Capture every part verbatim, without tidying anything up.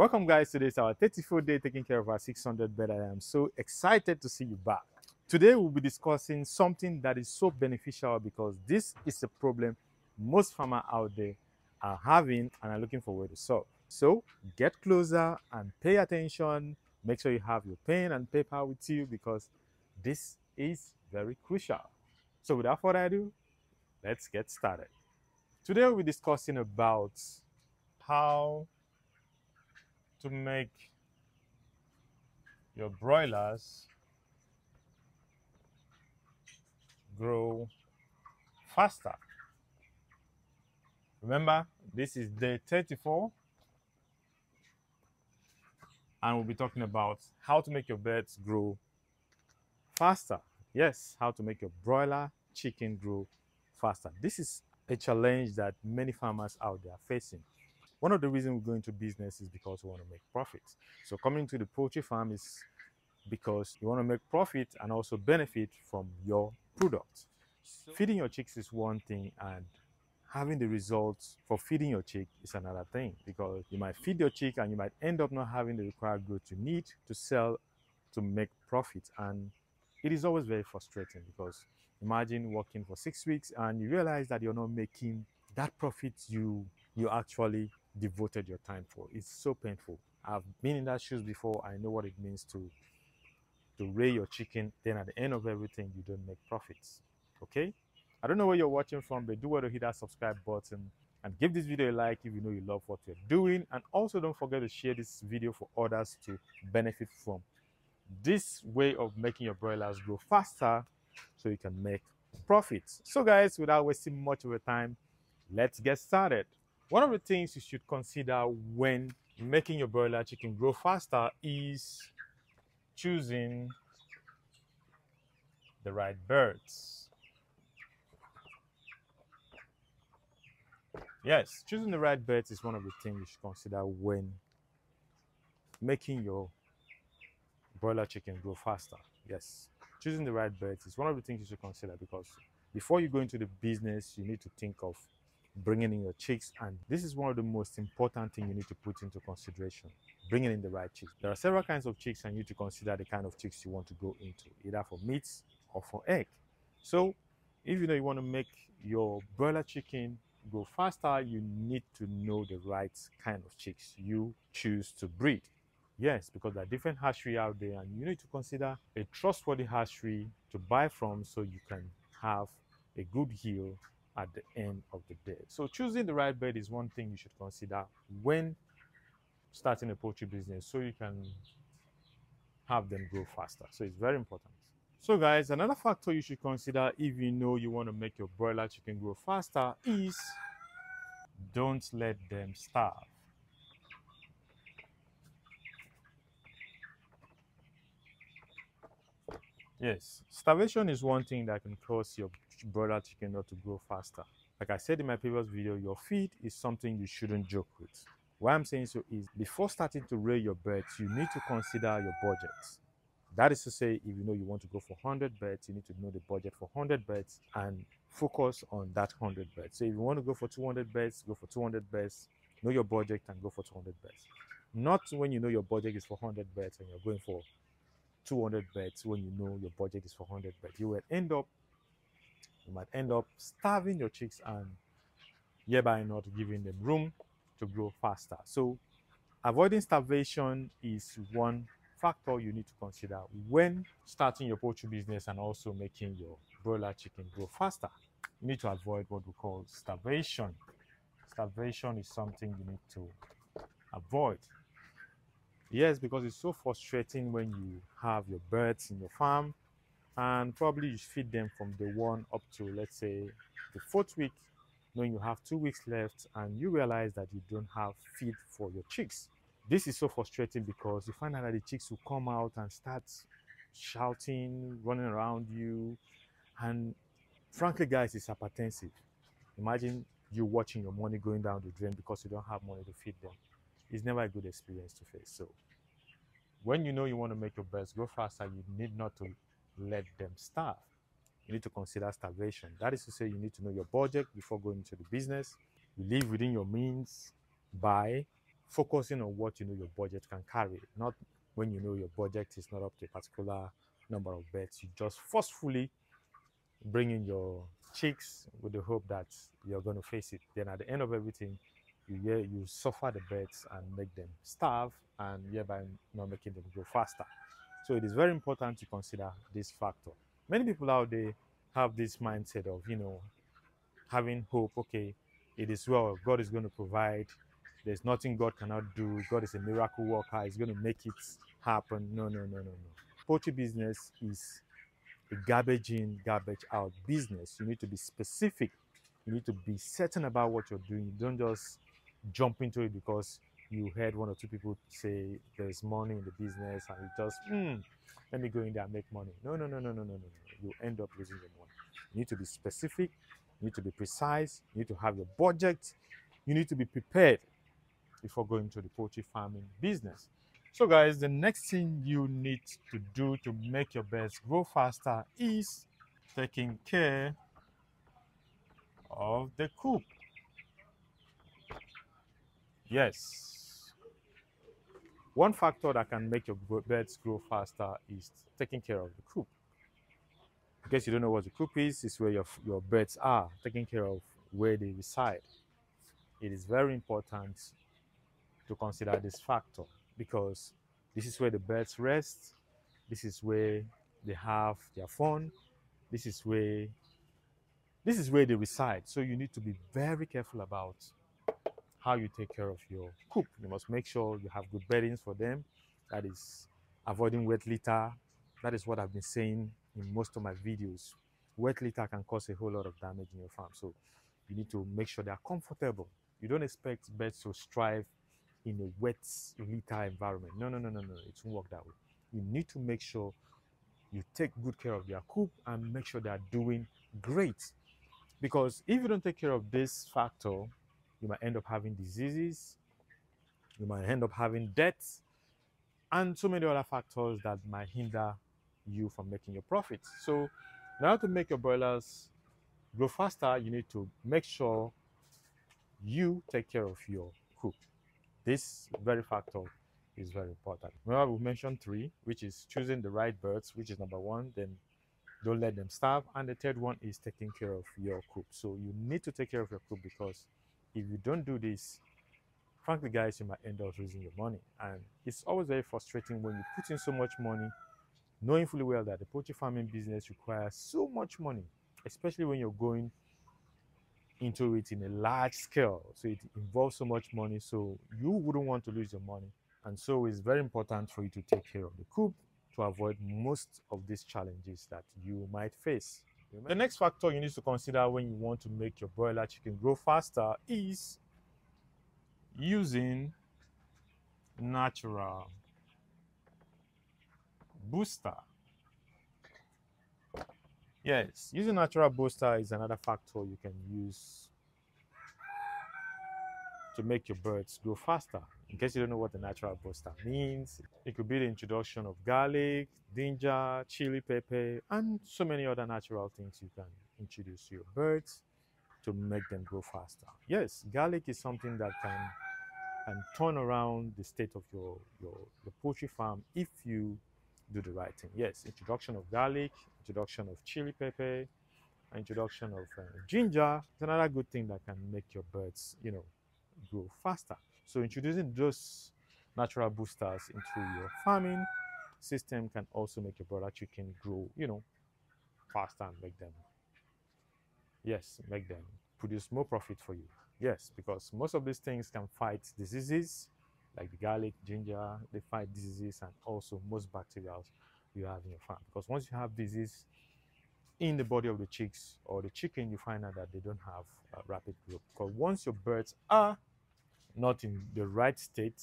Welcome guys, today is our thirty-fourth day taking care of our six hundred bed. I am so excited to see you back. Today we'll be discussing something that is so beneficial because this is a problem most farmers out there are having and are looking for a way to solve. So get closer and pay attention. Make sure you have your pen and paper with you because this is very crucial. So without further ado, let's get started. Today we'll be discussing about how to make your broilers grow faster. Remember, this is day thirty-four and we'll be talking about how to make your birds grow faster. Yes, how to make your broiler chicken grow faster. This is a challenge that many farmers out there are facing. One of the reasons we go into business is because we want to make profits. So coming to the poultry farm is because you want to make profit and also benefit from your product. So feeding your chicks is one thing and having the results for feeding your chick is another thing, because you might feed your chick and you might end up not having the required growth you need to sell to make profit. And it is always very frustrating because imagine working for six weeks and you realize that you're not making that profit you, you actually devoted your time for. It's so painful. I've been in that shoes before. I know what it means to to raise your chicken, then at the end of everything you don't make profits. Okay, I don't know where you're watching from, but do well to hit that subscribe button and give this video a like if you know you love what you're doing, and also don't forget to share this video for others to benefit from this way of making your broilers grow faster so you can make profits. So guys, without wasting much of your time, let's get started. One of the things you should consider when making your broiler chicken grow faster is choosing the right birds. Yes, choosing the right birds is one of the things you should consider when making your broiler chicken grow faster. Yes, choosing the right birds is one of the things you should consider, because before you go into the business, you need to think of bringing in your chicks, and this is one of the most important things you need to put into consideration, bringing in the right chicks. There are several kinds of chicks and you need to consider the kind of chicks you want to go into, either for meat or for egg. So if you know you want to make your broiler chicken grow faster, you need to know the right kind of chicks you choose to breed. Yes, because there are different hatcheries out there and you need to consider a trustworthy hatchery to buy from so you can have a good yield at the end of the day. So choosing the right bird is one thing you should consider when starting a poultry business so you can have them grow faster. So it's very important. So guys, another factor you should consider if you know you want to make your broiler chicken grow faster is don't let them starve. Yes, starvation is one thing that can cause your broiler chicken not to grow faster. Like I said in my previous video, your feed is something you shouldn't joke with. Why I'm saying so is before starting to raise your birds, you need to consider your budget. That is to say, if you know you want to go for one hundred birds, you need to know the budget for one hundred birds and focus on that one hundred birds. So if you want to go for two hundred birds, go for two hundred birds, know your budget and go for two hundred birds. Not when you know your budget is for one hundred birds and you're going for two hundred birds when you know your budget is for one hundred birds. You will end up, you might end up starving your chicks and hereby not giving them room to grow faster. So avoiding starvation is one factor you need to consider when starting your poultry business and also making your broiler chicken grow faster. You need to avoid what we call starvation. Starvation is something you need to avoid. Yes, because it's so frustrating when you have your birds in your farm and probably you feed them from the one up to, let's say, the fourth week, knowing you have two weeks left and you realize that you don't have feed for your chicks. This is so frustrating because you find out that the chicks will come out and start shouting, running around you. And frankly, guys, it's hypertensive. Imagine you watching your money going down the drain because you don't have money to feed them. It's never a good experience to face. So when you know you want to make your birds grow faster, you need not to let them starve. You need to consider starvation. That is to say, you need to know your budget before going into the business. You live within your means by focusing on what you know your budget can carry, not when you know your budget is not up to a particular number of bets. You just forcefully bring in your chicks with the hope that you're going to face it. Then at the end of everything, you hear, you suffer the bets and make them starve, and hereby not making them grow faster. So it is very important to consider this factor. Many people out there have this mindset of, you know, having hope. Okay, it is well, God is going to provide. There's nothing God cannot do. God is a miracle worker. He's going to make it happen. No, no, no, no, no. Poultry business is a garbage in, garbage out business. You need to be specific. You need to be certain about what you're doing. You don't just jump into it because you heard one or two people say there's money in the business and you just, mm, let me go in there and make money. No, no, no, no, no, no, no. You end up losing your money. You need to be specific. You need to be precise. You need to have your budget. You need to be prepared before going to the poultry farming business. So guys, the next thing you need to do to make your beds grow faster is taking care of the coop. Yes, one factor that can make your beds grow faster is taking care of the coop. In case you don't know what the coop is, it's where your, your beds are, taking care of where they reside. It is very important to consider this factor, because this is where the birds rest, this is where they have their fun, this is where this is where they reside. So you need to be very careful about how you take care of your coop. You must make sure you have good beddings for them. That is avoiding wet litter. That is what I've been saying in most of my videos. Wet litter can cause a whole lot of damage in your farm, so you need to make sure they are comfortable. You don't expect birds to strive in a wet litter environment. No, no, no, no, no. It won't work that way. You need to make sure you take good care of their coop and make sure they are doing great. Because if you don't take care of this factor, you might end up having diseases, you might end up having deaths, and so many other factors that might hinder you from making your profits. So in order to make your broilers grow faster, you need to make sure you take care of your coop. This very factor is very important. Remember, we mentioned three, which is choosing the right birds, which is number one, then don't let them starve. And the third one is taking care of your coop. So you need to take care of your coop, because if you don't do this, frankly, guys, you might end up losing your money. And it's always very frustrating when you put in so much money, knowing fully well that the poultry farming business requires so much money, especially when you're going into it in a large scale. So it involves so much money, so you wouldn't want to lose your money. And so it's very important for you to take care of the coop to avoid most of these challenges that you might face. The next factor you need to consider when you want to make your broiler chicken grow faster is using natural booster. Yes, using natural booster is another factor you can use to make your birds grow faster. In case you don't know what the natural booster means, it could be the introduction of garlic, ginger, chili pepper, and so many other natural things you can introduce to your birds to make them grow faster. Yes, garlic is something that can, can turn around the state of your, your, your poultry farm if you do the right thing. Yes, introduction of garlic, introduction of chili pepper, introduction of uh, ginger is another good thing that can make your birds, you know, grow faster. So introducing those natural boosters into your farming system can also make your broiler chicken grow, you know, faster and make them, yes, make them produce more profit for you. Yes, because most of these things can fight diseases, like the garlic, ginger, they fight diseases, and also most bacteria you have in your farm. Because once you have disease in the body of the chicks or the chicken, you find out that they don't have uh, rapid growth. Because once your birds are not in the right state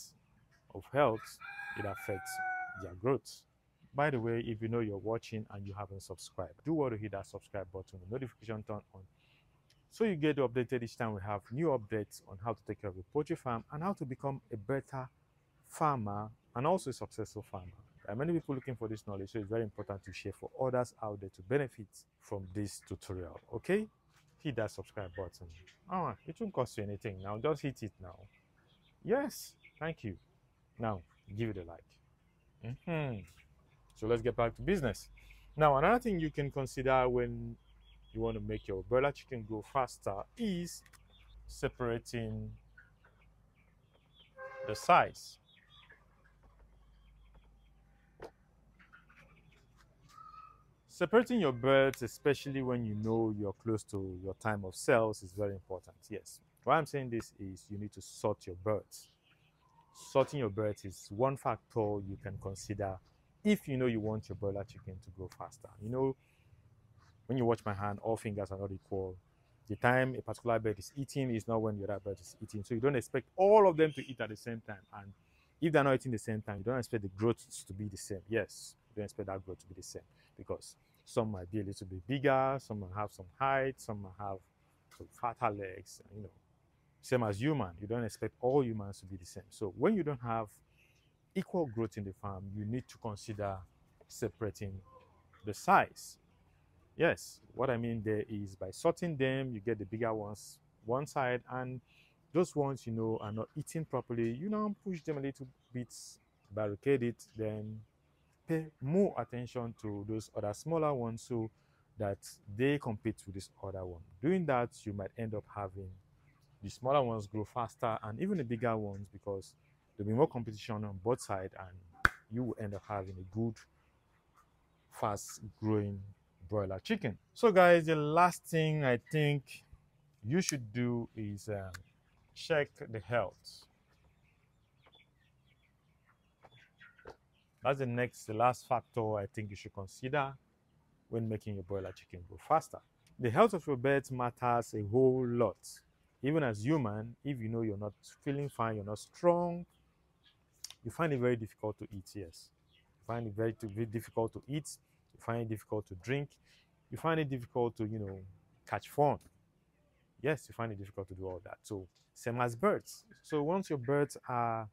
of health, it affects their growth. By the way, if you know you're watching and you haven't subscribed, do want to hit that subscribe button, the notification turn on, so you get updated each time we have new updates on how to take care of your poultry farm and how to become a better farmer and also a successful farmer. There are many people looking for this knowledge, so it's very important to share for others out there to benefit from this tutorial. Okay? Hit that subscribe button. Ah, it won't cost you anything now. Just hit it now. Yes, Thank you. Now, give it a like. Mm-hmm. So let's get back to business. Now, another thing you can consider when you want to make your broiler chicken go faster is separating the sides. Separating your birds, especially when you know you're close to your time of sales, is very important. Yes. Why I'm saying this is you need to sort your birds. Sorting your birds is one factor you can consider if you know you want your broiler chicken to grow faster. You know, when you watch my hand, all fingers are not equal. The time a particular bird is eating is not when the other bird is eating. So you don't expect all of them to eat at the same time. And if they're not eating the same time, you don't expect the growth to be the same. Yes, you don't expect that growth to be the same, because some might be a little bit bigger, some might have some height, some might have some fatter legs, you know. Same as human, you don't expect all humans to be the same. So when you don't have equal growth in the farm, you need to consider separating the size. Yes, what I mean there is by sorting them, you get the bigger ones one side, and those ones you know are not eating properly, you now push them a little bit, barricade it, then pay more attention to those other smaller ones so that they compete with this other one. Doing that, you might end up having the smaller ones grow faster, and even the bigger ones, because there'll be more competition on both sides, and you will end up having a good, fast growing broiler chicken. So guys, the last thing I think you should do is um, check the health. That's the next, the last factor I think you should consider when making your broiler chicken grow faster. The health of your birds matters a whole lot. Even as human, if you know you're not feeling fine, you're not strong, you find it very difficult to eat, yes. You find it very, very difficult to eat, you find it difficult to drink, you find it difficult to, you know, catch fun. Yes, you find it difficult to do all that. So, same as birds. So once your birds are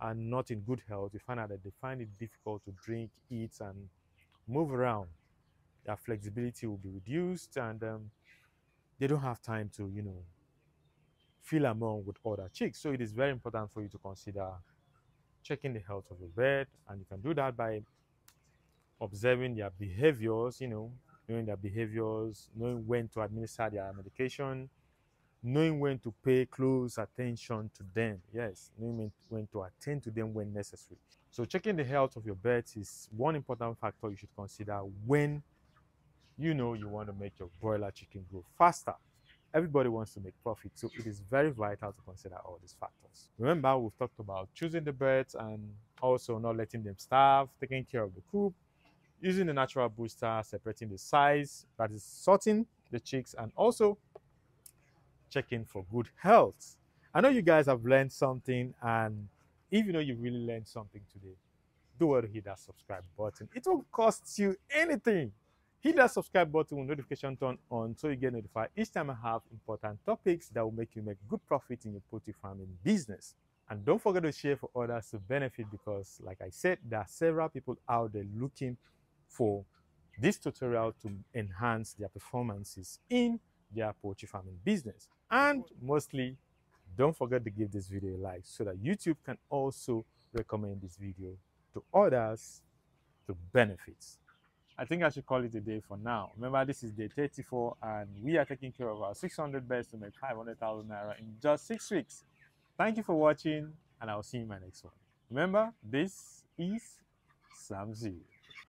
are not in good health, you find out that they find it difficult to drink, eat, and move around. Their flexibility will be reduced, and um, they don't have time to, you know, feel among with other chicks. So it is very important for you to consider checking the health of your bird, and you can do that by observing their behaviors, you know, knowing their behaviors, knowing when to administer their medication, knowing when to pay close attention to them. Yes, knowing when to attend to them when necessary. So checking the health of your birds is one important factor you should consider when you know you want to make your broiler chicken grow faster. Everybody wants to make profit, so it is very vital to consider all these factors. Remember, we've talked about choosing the birds and also not letting them starve, taking care of the coop, using the natural booster, separating the size, that is sorting the chicks, and also checking for good health. I know you guys have learned something, and if you know you really learned something today, do well to hit that subscribe button. It won't cost you anything. Hit that subscribe button with notification turned on so you get notified each time I have important topics that will make you make good profit in your poultry farming business. And don't forget to share for others to benefit, because like I said, there are several people out there looking for this tutorial to enhance their performances in their poultry farming business. And mostly, don't forget to give this video a like so that YouTube can also recommend this video to others to benefit. I think I should call it a day for now. Remember, this is day thirty-four, and we are taking care of our six hundred birds to make five hundred thousand naira in just six weeks. Thank you for watching, and I'll see you in my next one. Remember, this is Sam's view.